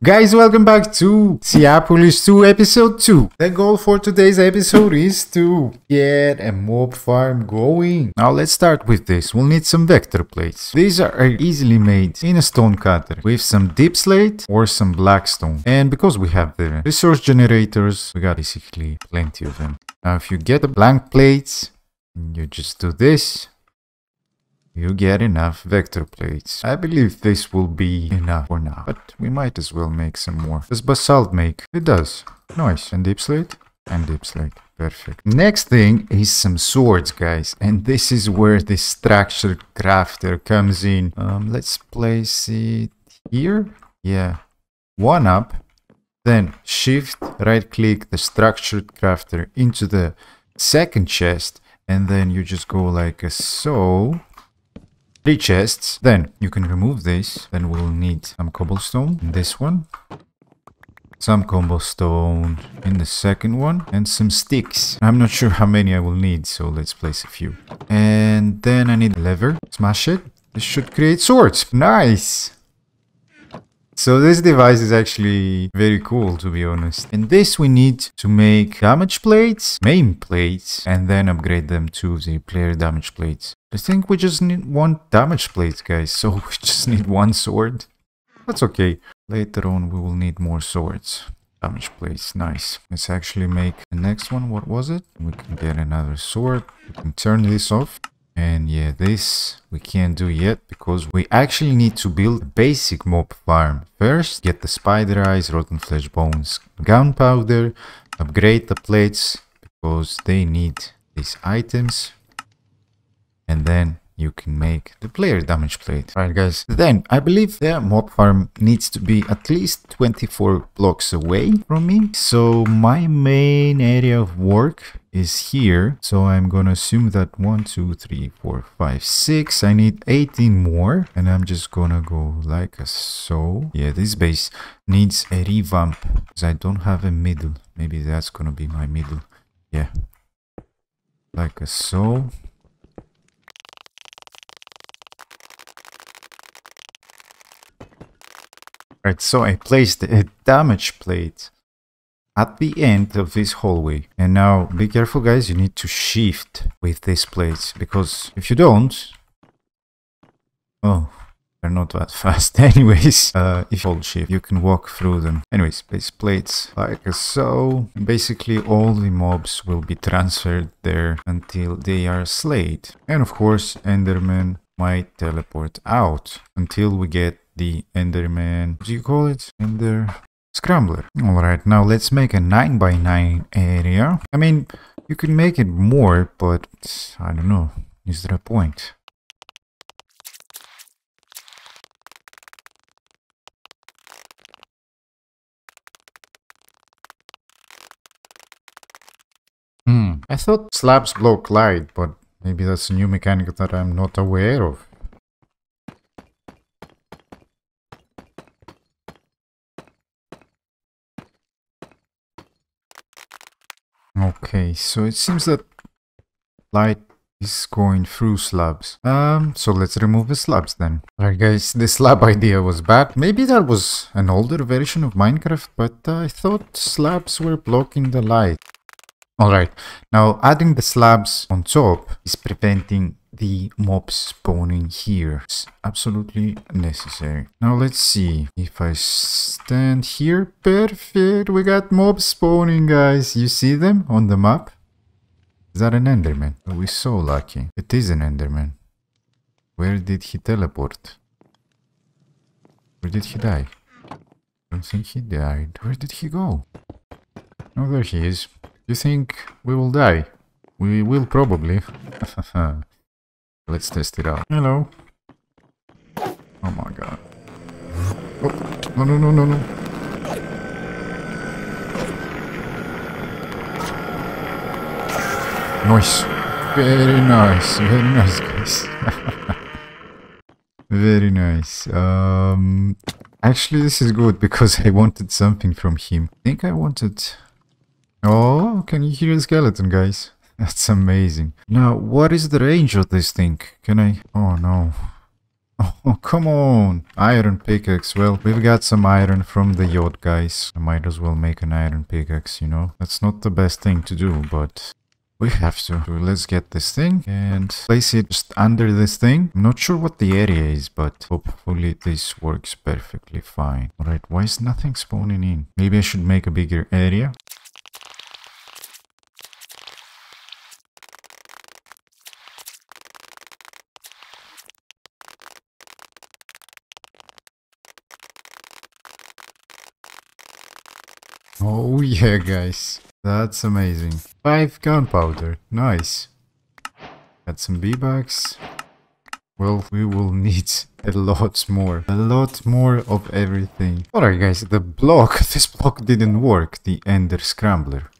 Guys, welcome back to Seaopolis 2 episode 2. The goal for today's episode is to get a mob farm going. Now let's start with this. We'll need some vector plates. These are easily made in a stone cutter with some deep slate or some black stone. And because we have the resource generators, we got basically plenty of them. Now if you get the blank plates, you just do this. You get enough vector plates. I believe this will be enough for now, but we might as well make some more. Does basalt make? It does. Nice. And deep slate? And deep slate. Perfect. Next thing is some swords, guys. And this is where the structured crafter comes in. Let's place it here. Yeah. One up. Then shift, right click the structured crafter into the second chest. And then you just go like so. Three chests, then you can remove this. Then we'll need some cobblestone in this one, some cobblestone in the second one, and some sticks. I'm not sure how many I will need, so let's place a few. And then I need a lever. Smash it. This should create swords. Nice. So this device is actually very cool, to be honest. And this we need to make damage plates, main plates, and then upgrade them to the player damage plates. I think we just need one damage plate, guys, so we just need one sword. That's okay. Later on, we will need more swords. Damage plates, nice. Let's actually make the next one. What was it? We can get another sword. We can turn this off. And yeah, this we can't do yet because we actually need to build a basic mob farm. First, get the spider eyes, rotten flesh bones, gunpowder. Upgrade the plates because they need these items. And then you can make the player damage plate. Alright guys, then I believe the mob farm needs to be at least 24 blocks away from me. So my main area of work is here. So I'm gonna assume that 1, 2, 3, 4, 5, 6. I need 18 more. And I'm just gonna go like so. Yeah, this base needs a revamp because I don't have a middle. Maybe that's gonna be my middle. Yeah. Like so. Right, so I placed a damage plate at the end of this hallway. And now be careful, guys, you need to shift with these plates because if you don't, oh, they're not that fast. Anyways, if you hold shift, you can walk through them. Anyways, place plates like so. Basically, all the mobs will be transferred there until they are slayed. And of course, Enderman might teleport out until we get the Enderman, what do you call it? Ender Scrambler. Alright, now let's make a 9x9 area. I mean, you can make it more, but I don't know. Is there a point? I thought slabs block light, but maybe that's a new mechanic that I'm not aware of. Okay, so it seems that light is going through slabs. So let's remove the slabs then. Alright guys, the slab idea was bad. Maybe that was an older version of Minecraft, but I thought slabs were blocking the light. Alright, now adding the slabs on top is preventing the mobs spawning here. It's absolutely necessary. Now let's see if I stand here. Perfect, we got mobs spawning, guys. You see them on the map? Is that an Enderman? We're so lucky. It is an Enderman. Where did he teleport? Where did he die? I don't think he died. Where did he go? Oh, there he is. You think we will die? We will probably. Let's test it out. Hello. Oh my god. Oh, no, no, no, no, no. Nice. Very nice. Very nice, guys. Very nice. Actually, this is good because I wanted something from him. I think I wanted... Oh, can you hear the skeleton, guys? That's amazing. Now, what is the range of this thing? Can I... Oh, no. Oh, come on! Iron pickaxe. Well, we've got some iron from the yacht, guys. I might as well make an iron pickaxe, you know? That's not the best thing to do, but we have to. So let's get this thing and place it just under this thing. I'm not sure what the area is, but hopefully this works perfectly fine. Alright, why is nothing spawning in? Maybe I should make a bigger area. Oh yeah, guys, that's amazing. 5 gunpowder, nice. Got some V-bucks. Well, we will need a lot more of everything. Alright guys, this block didn't work, the Ender Scrambler.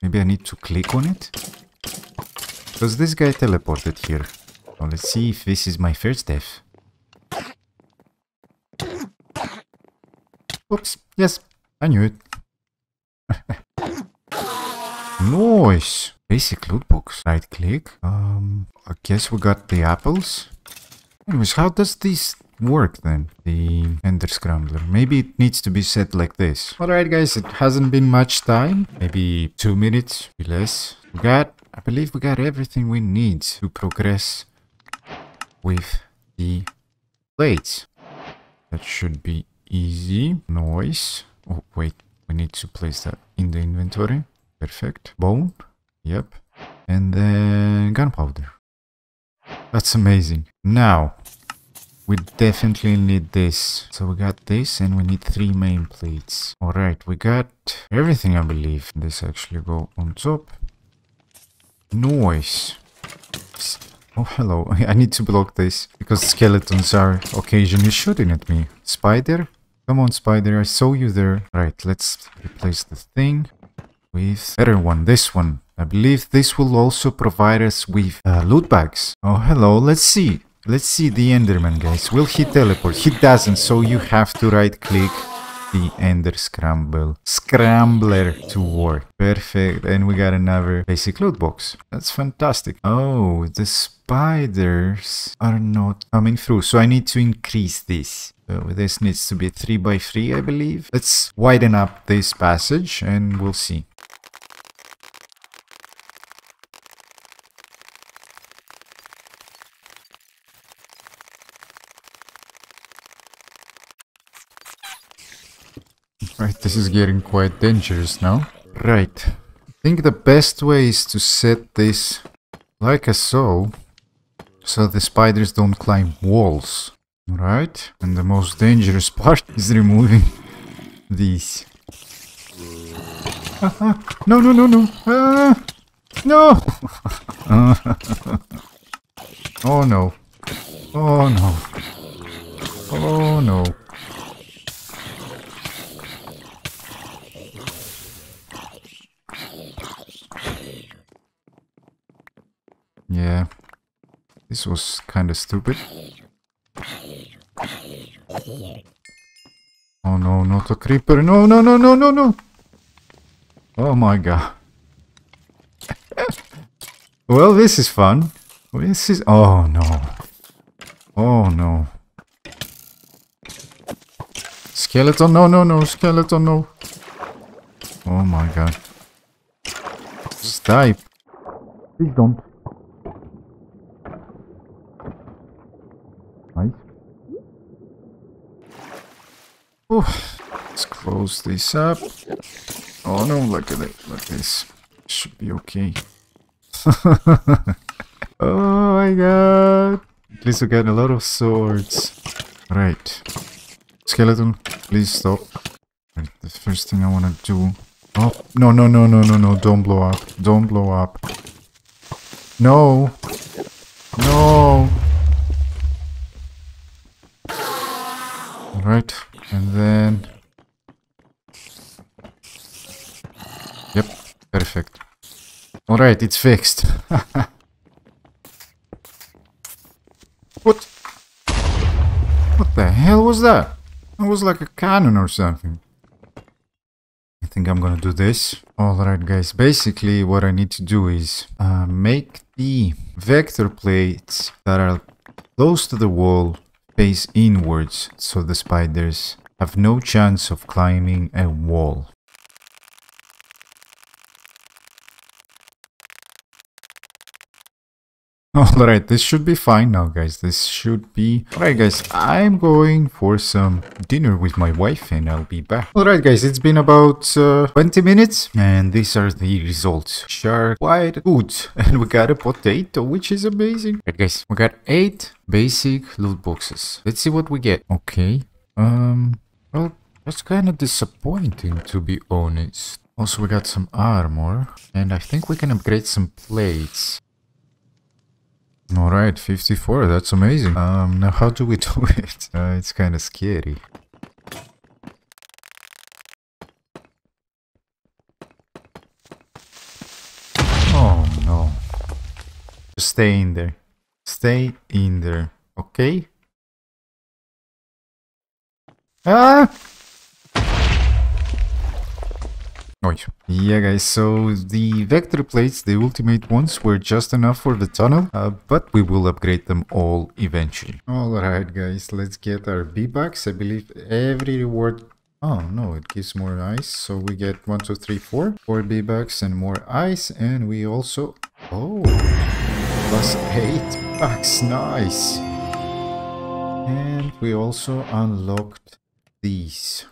Maybe I need to click on it? Because this guy teleported here. Now let's see if this is my first death. Oops, yes, I knew it. Nice! Basic loot box. Right click. I guess we got the apples. Anyways, how does this work then? The Ender Scrambler. Maybe it needs to be set like this. Alright guys, it hasn't been much time. Maybe 2 minutes, maybe less. I believe we got everything we need to progress with the plates. That should be easy. Nice. Oh wait, we need to place that in the inventory. Perfect. Bone. Yep. And then gunpowder. That's amazing. Now, we definitely need this. So we got this and we need 3 main plates. Alright, we got everything, I believe. This actually go on top. Noise. Oh, hello. I need to block this because skeletons are occasionally shooting at me. Spider? Come on, spider. I saw you there. Alright, let's replace the thing with better one, this one. I believe this will also provide us with loot bags. Oh, hello, let's see the Enderman, guys. Will he teleport? He doesn't, so you have to right click the Ender Scrambler to work. Perfect, and we got another basic loot box. That's fantastic. Oh, the spiders are not coming through, so I need to increase this. This needs to be 3x3, I believe. Let's widen up this passage and we'll see. Right, this is getting quite dangerous now. Right, I think the best way is to set this like a so the spiders don't climb walls. Right, and the most dangerous part is removing these. No! No! Oh no! Oh no! Oh no! Yeah, this was kind of stupid. Oh no, not a creeper. No. Oh my god. Well, this is fun. This is... Oh no. Oh no. Skeleton, no. Skeleton, no. Oh my god. Just die. Please don't. Ooh, let's close this up. Oh no, look at it, like this. Should be okay. Oh my god. At least we got a lot of swords. Right. Skeleton, please stop. Right, the first thing I wanna do. Oh no, don't blow up. Don't blow up. No. No. Alright. And then... Yep, perfect. Alright, it's fixed. What? What the hell was that? It was like a cannon or something. I think I'm gonna do this. Alright guys, basically what I need to do is make the vector plates that are close to the wall face inwards so the spiders have no chance of climbing a wall. Alright, this should be fine now, guys. This should be... Alright, guys, I'm going for some dinner with my wife and I'll be back. Alright, guys, it's been about 20 minutes and these are the results, which are quite good. And we got a potato, which is amazing. Alright, guys, we got 8 basic loot boxes. Let's see what we get. Okay. Well, that's kind of disappointing, to be honest. Also, we got some armor. And I think we can upgrade some plates. Alright, 54, that's amazing. Now how do we do it? It's kind of scary. Oh no. Just stay in there. Stay in there. Okay? Ah! Yeah, guys, so the vector plates, the ultimate ones, were just enough for the tunnel, but we will upgrade them all eventually. Alright, guys, let's get our V-Bucks. I believe every reward... Oh, no, it gives more ice. So we get 1, 2, 3, 4. 4 V-Bucks and more ice. And we also... Oh! Plus 8 bucks. Nice! And we also unlocked these.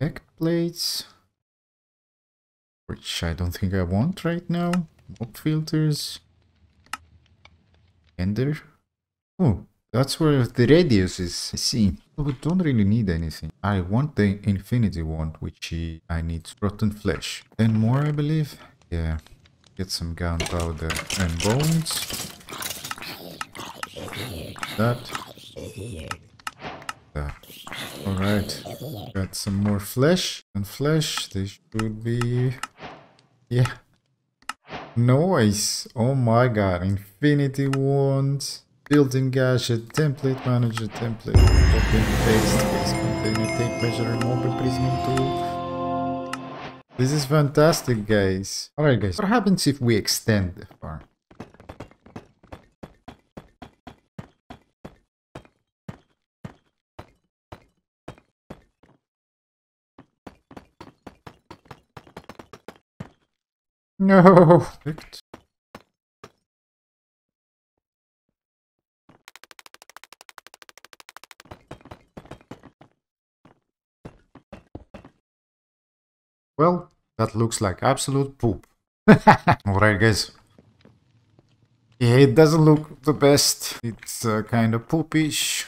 Tech plates, which I don't think I want right now. Mob filters. Ender. Oh, that's where the radius is. I see. But we don't really need anything. I want the Infinity Wand, which I need rotten flesh. 10 more, I believe. Yeah. Get some gunpowder and bones. That. Alright, got some more flesh and flesh. They should be... Yeah. Noise. Oh my god. Infinity Wand. Building gadget. Template manager. Template. Copy and paste. Paste container. Take measure. Remove imprisonment tool. This is fantastic, guys. Alright, guys. What happens if we extend the farm? No! Perfect. Well, that looks like absolute poop. Alright, guys. Yeah, it doesn't look the best. It's kind of poopish.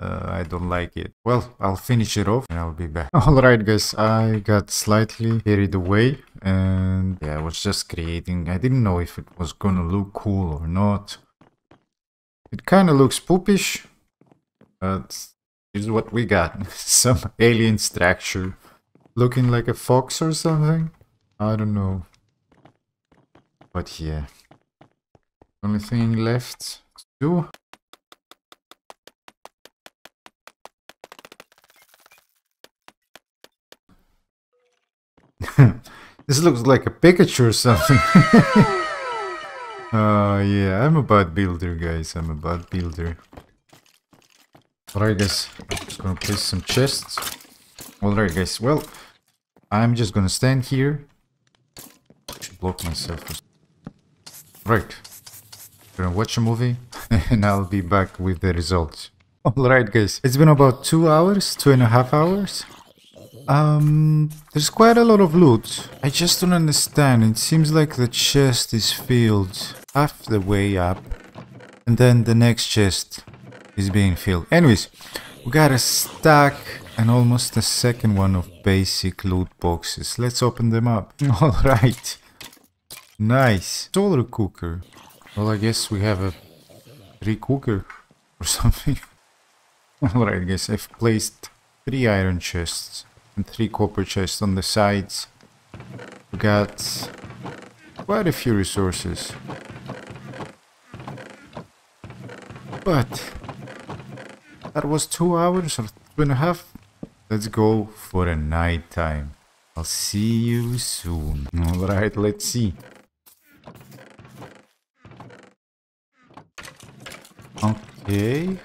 I don't like it. Well, I'll finish it off and I'll be back. Alright, guys, I got slightly carried away and yeah, I was just creating. I didn't know if it was gonna look cool or not. It kind of looks poopish, but here's what we got. Some alien structure looking like a fox or something. I don't know. But yeah, only thing left to do. This looks like a Pikachu or something. Yeah, I'm a bad builder, guys. I'm a bad builder. Alright, guys. I'm just gonna place some chests. Alright, guys. Well, I'm just gonna stand here. I should block myself. Right. I'm gonna watch a movie and I'll be back with the results. Alright, guys. It's been about 2 hours, 2.5 hours. There's quite a lot of loot. I just don't understand. It seems like the chest is filled half the way up, and then the next chest is being filled. Anyways, we got a stack and almost a second one of basic loot boxes. Let's open them up. Alright. Nice. Solar cooker. Well, I guess we have a re-cooker or something. Alright, guys, I've placed 3 iron chests. And 3 copper chests on the sides. We got quite a few resources. But that was 2 hours or 2.5. Let's go for a night time. I'll see you soon. Alright, let's see. Okay.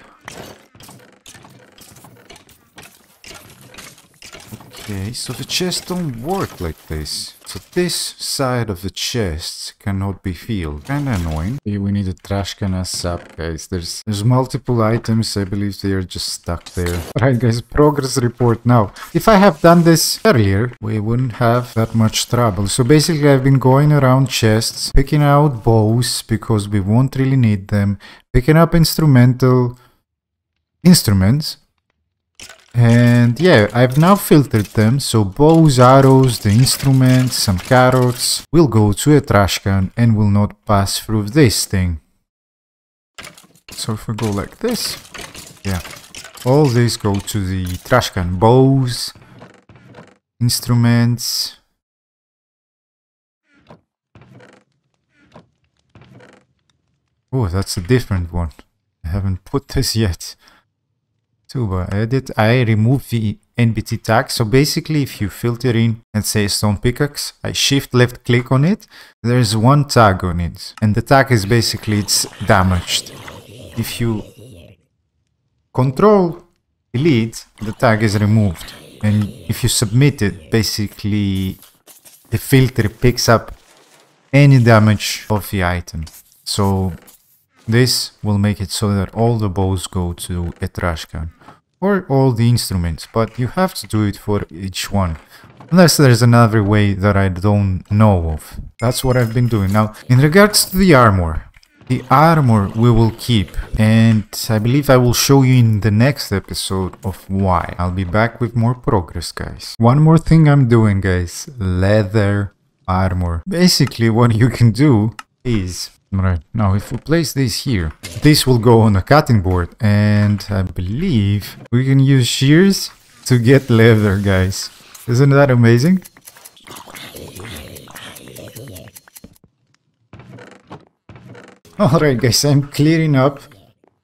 Okay, so the chests don't work like this. So this side of the chests cannot be filled. Kinda annoying. We need a trash can ASAP, guys. There's multiple items. I believe they are just stuck there. Alright, guys, progress report now. If I have done this earlier, we wouldn't have that much trouble. So basically, I've been going around chests, picking out bows because we won't really need them, picking up instruments. And yeah, I've now filtered them, so bows, arrows, the instruments, some carrots will go to a trash can and will not pass through this thing. So if we go like this, yeah, all these go to the trash can. Bows, instruments. Oh, that's a different one. I haven't put this yet. Tuba edit, I removed the NBT tag, so basically if you filter in and say stone pickaxe, I shift left click on it, there's one tag on it. And the tag is basically it's damaged. If you control delete, the tag is removed. And if you submit it, basically the filter picks up any damage of the item. So this will make it so that all the bows go to a trash can or all the instruments, but you have to do it for each one unless there's another way that I don't know of. That's what I've been doing. Now in regards to the armor we will keep, and I believe I will show you in the next episode of why. I'll be back with more progress, guys. One more thing I'm doing, guys, leather armor. Basically what you can do is right now, if we place this here, this will go on a cutting board, and I believe we can use shears to get leather, guys. Isn't that amazing? Alright, guys, I'm clearing up.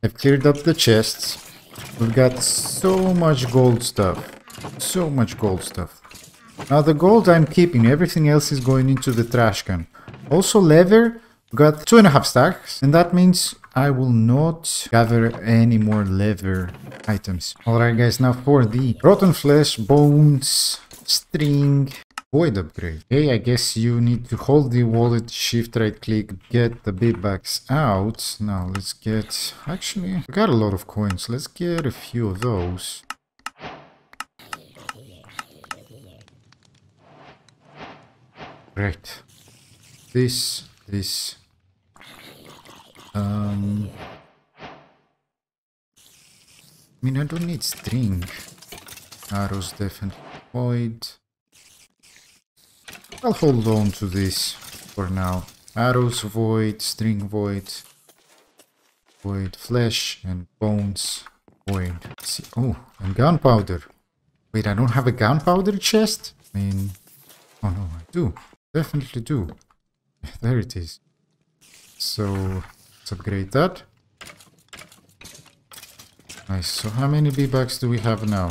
I've cleared up the chests. We've got so much gold stuff. So much gold stuff. Now, the gold I'm keeping, everything else is going into the trash can. Also, leather. Got 2.5 stacks, and that means I will not gather any more leather items. Alright, guys, now for the rotten flesh, bones, string, void upgrade. Okay, I guess you need to hold the wallet, shift right click, get the big bags out. Now let's get, actually I got a lot of coins, let's get a few of those. Right, this I mean, I don't need string. Arrows definitely void. I'll hold on to this for now. Arrows void, string void, void flesh and bones void. Let's see. Oh, and gunpowder. Wait, I don't have a gunpowder chest? I mean, oh no, I do. Definitely do. There it is. So let's upgrade that. Nice. So how many V-Bucks do we have now?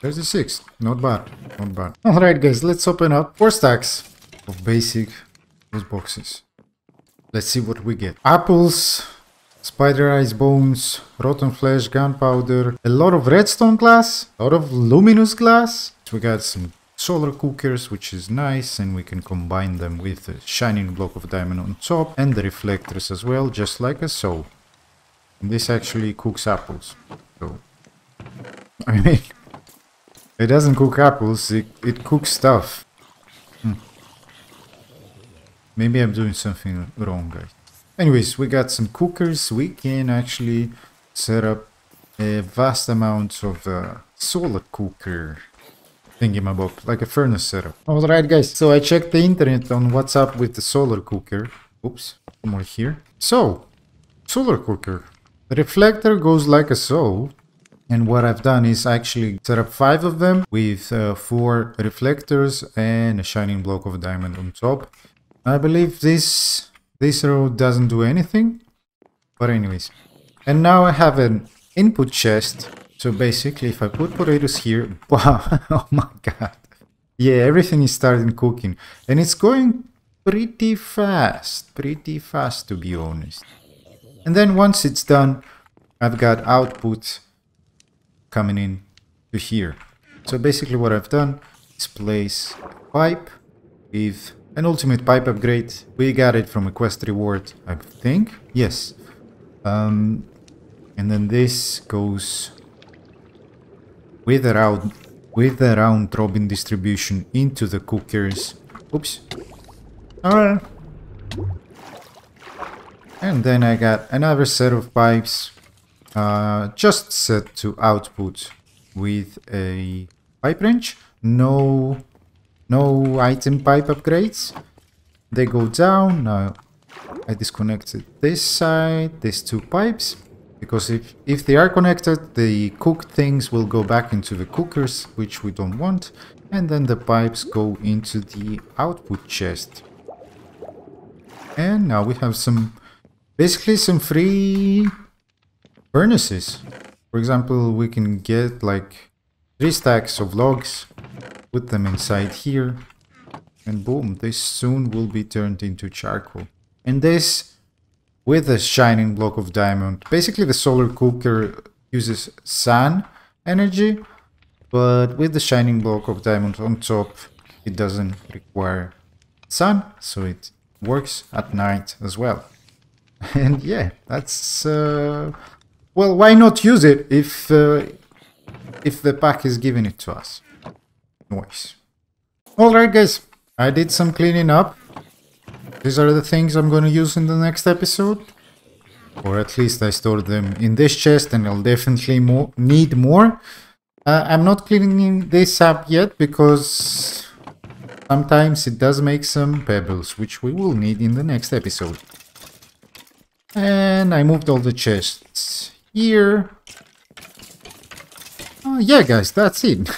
36. Not bad. Not bad. Alright, guys, let's open up 4 stacks of basic loot boxes. Let's see what we get. Apples, spider eyes bones, rotten flesh, gunpowder, a lot of redstone glass, a lot of luminous glass. We got some solar cookers, which is nice, and we can combine them with a shining block of diamond on top and the reflectors as well, just like a soul. And this actually cooks apples. So I mean, it doesn't cook apples, it cooks stuff. Maybe I'm doing something wrong, guys. Anyways, we got some cookers. We can actually set up a vast amount of solar cooker thingamabob, like a furnace setup. Alright, guys, so I checked the internet on what's up with the solar cooker. Oops, more here. So, solar cooker. The reflector goes like a soul. And what I've done is actually set up 5 of them with 4 reflectors and a shining block of diamond on top. I believe this row doesn't do anything. But anyways. And now I have an input chest. So basically, if I put potatoes here, wow, oh my god. Yeah, everything is starting cooking. And it's going pretty fast to be honest. And then once it's done, I've got output coming in to here. So basically what I've done is place a pipe with an ultimate pipe upgrade. We got it from a quest reward, I think. Yes. And then this goes with the round robin distribution into the cookers. Oops. Alright. And then I got another set of pipes just set to output with a pipe wrench. No item pipe upgrades. They go down. Now I disconnected this side, these two pipes, because if they are connected, the cooked things will go back into the cookers, which we don't want, and then the pipes go into the output chest. And now we have some, basically some free furnaces. For example, we can get like 3 stacks of logs, put them inside here, and boom, this soon will be turned into charcoal. And this with a shining block of diamond. Basically the solar cooker uses sun energy, but with the shining block of diamond on top, it doesn't require sun, so it works at night as well. And yeah, that's well, why not use it if the pack is giving it to us? Noise. Alright guys, I did some cleaning up. These are the things I'm going to use in the next episode. Or at least I stored them in this chest, and I'll definitely need more. I'm not cleaning this up yet because sometimes it does make some pebbles, which we will need in the next episode. And I moved all the chests here. Oh yeah guys, that's it.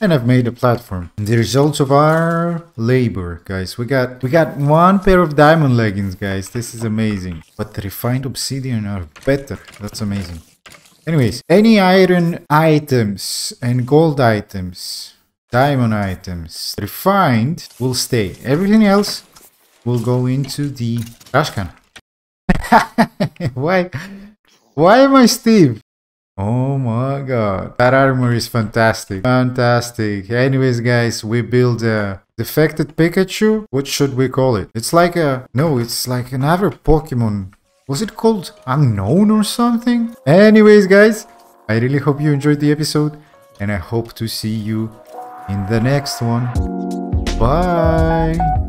And I've made a platform. The results of our labor, guys. We got 1 pair of diamond leggings, guys. This is amazing. But the refined obsidian are better. That's amazing. Anyways, any iron items and gold items, diamond items, refined will stay. Everything else will go into the trash can. Why am I Steve? Oh my god, that armor is fantastic. Fantastic. Anyways guys, we build a defected Pikachu. What should we call it? It's like a... no, it's like another Pokemon. Was it called Unknown or something? Anyways guys, I really hope you enjoyed the episode, and I hope to see you in the next one. Bye!